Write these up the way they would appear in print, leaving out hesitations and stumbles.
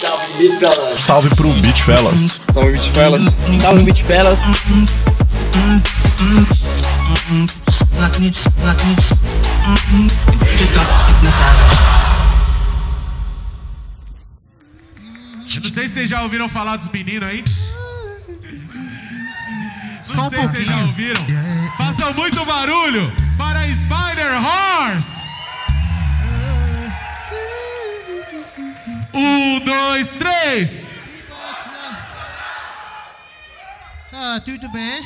Salve, BeatFellas! Salve pro BeatFellas! Salve, BeatFellas! Salve, BeatFellas! Não sei se vocês já ouviram falar dos meninos aí. Não sei se vocês já ouviram. Façam muito barulho para Spider Horse! 1, 2, 3! Ah, tudo bem?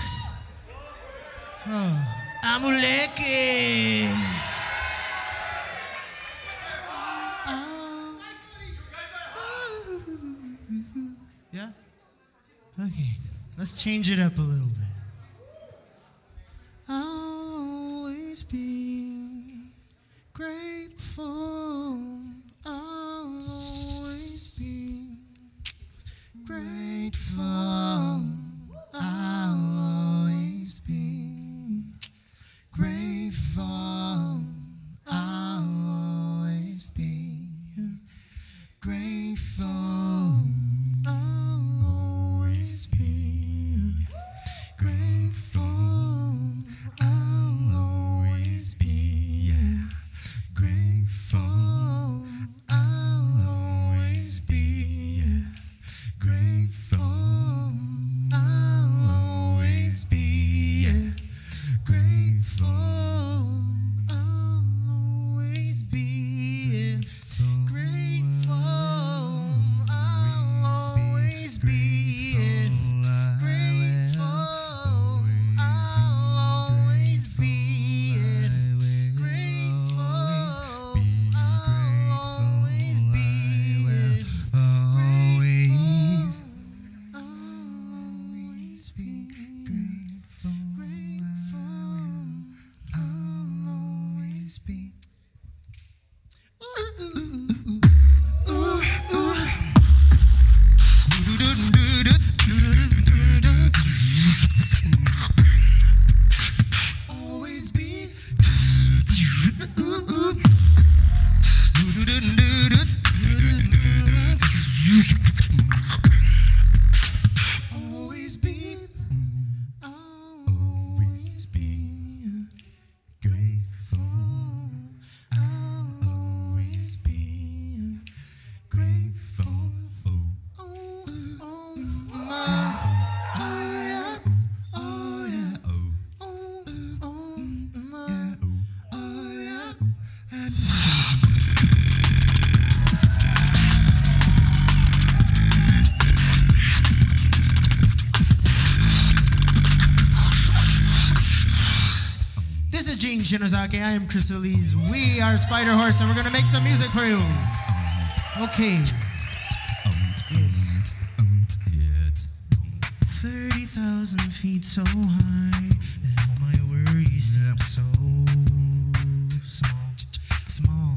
Ah, moleque! Yeah? Okay, let's change it up a little bit. I'll always be grateful. Grateful, I'll always be grateful, I'll always be grateful, I'll always be grateful, I'll always be grateful. Okay, I am Chris Elise. We are Spider Horse, and we're gonna make some music for you. Okay. Yes. 30,000 feet so high, and all my worries seem so small.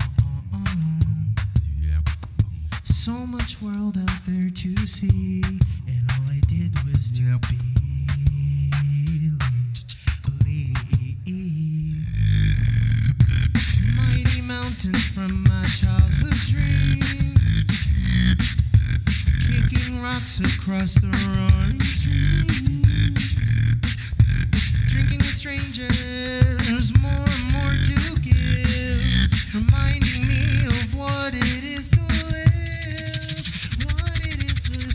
So much world out there to see, and all I did was to believe. Mountains from my childhood dream, kicking rocks across the roaring stream, drinking with strangers, more and more to give, reminding me of what it is to live, what it is to live.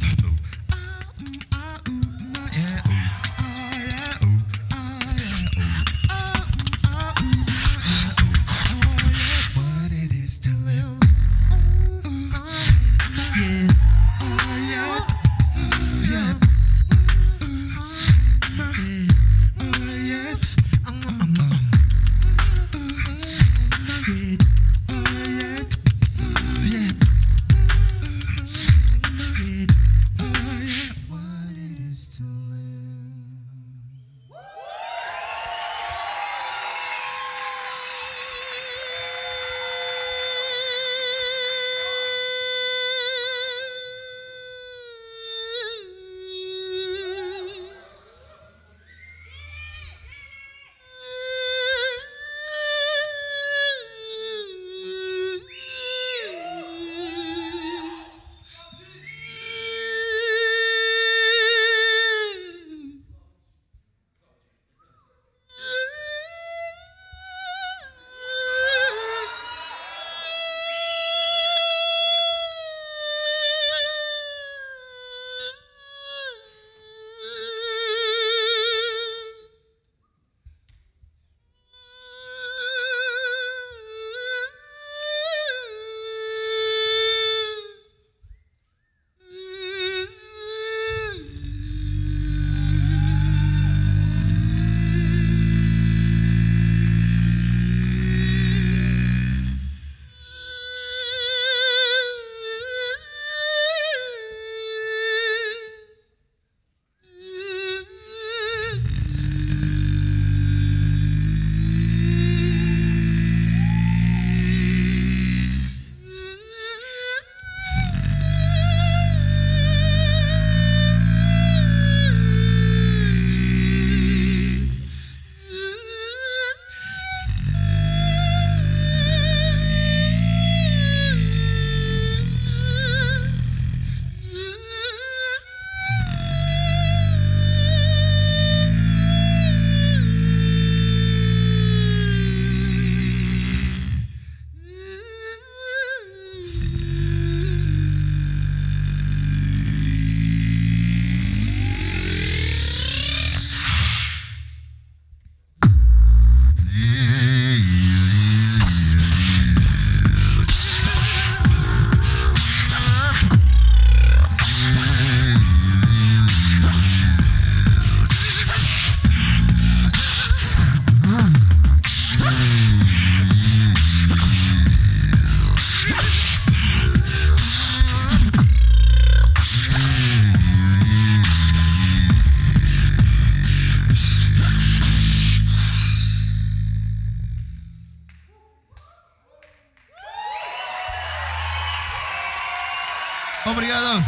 Obrigado.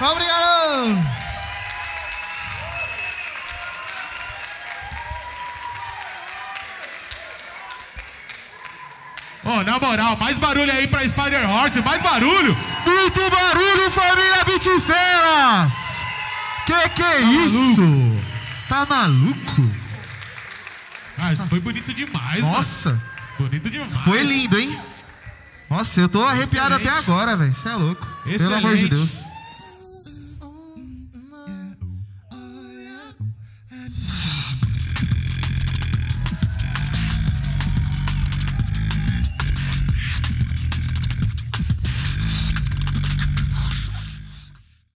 Obrigado. Oh, na moral, mais barulho aí pra Spider Horse, mais barulho. Muito barulho, família BeatFellas. Que é isso? Maluco. Tá maluco? Ah, isso foi bonito demais, nossa. Mano. Nossa. Bonito demais. Foi lindo, hein? Nossa, eu tô arrepiado até agora, velho. Você é louco. Excelente. Pelo amor de Deus.